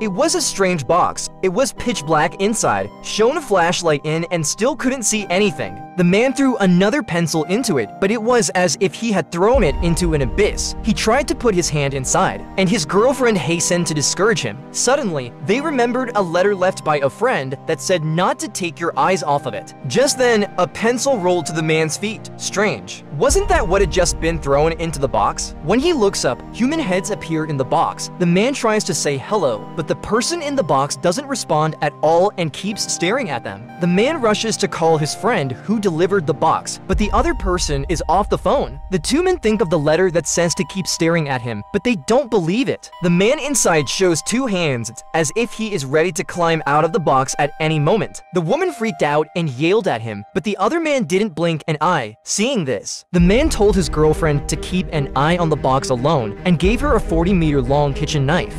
It was a strange box. It was pitch black inside, shone a flashlight in, and still couldn't see anything. The man threw another pencil into it, but it was as if he had thrown it into an abyss. He tried to put his hand inside, and his girlfriend hastened to discourage him. Suddenly, they remembered a letter left by a friend that said not to take your eyes off of it. Just then, a pencil rolled to the man's feet. Strange. Wasn't that what had just been thrown into the box? When he looks up, human heads appear in the box. The man tries to say hello, but the person in the box doesn't respond at all and keeps staring at them. The man rushes to call his friend who delivered the box, but the other person is off the phone. The two men think of the letter that says to keep staring at him, but they don't believe it. The man inside shows two hands as if he is ready to climb out of the box at any moment. The woman freaked out and yelled at him, but the other man didn't blink an eye. Seeing this, the man told his girlfriend to keep an eye on the box alone and gave her a 40-meter-long kitchen knife.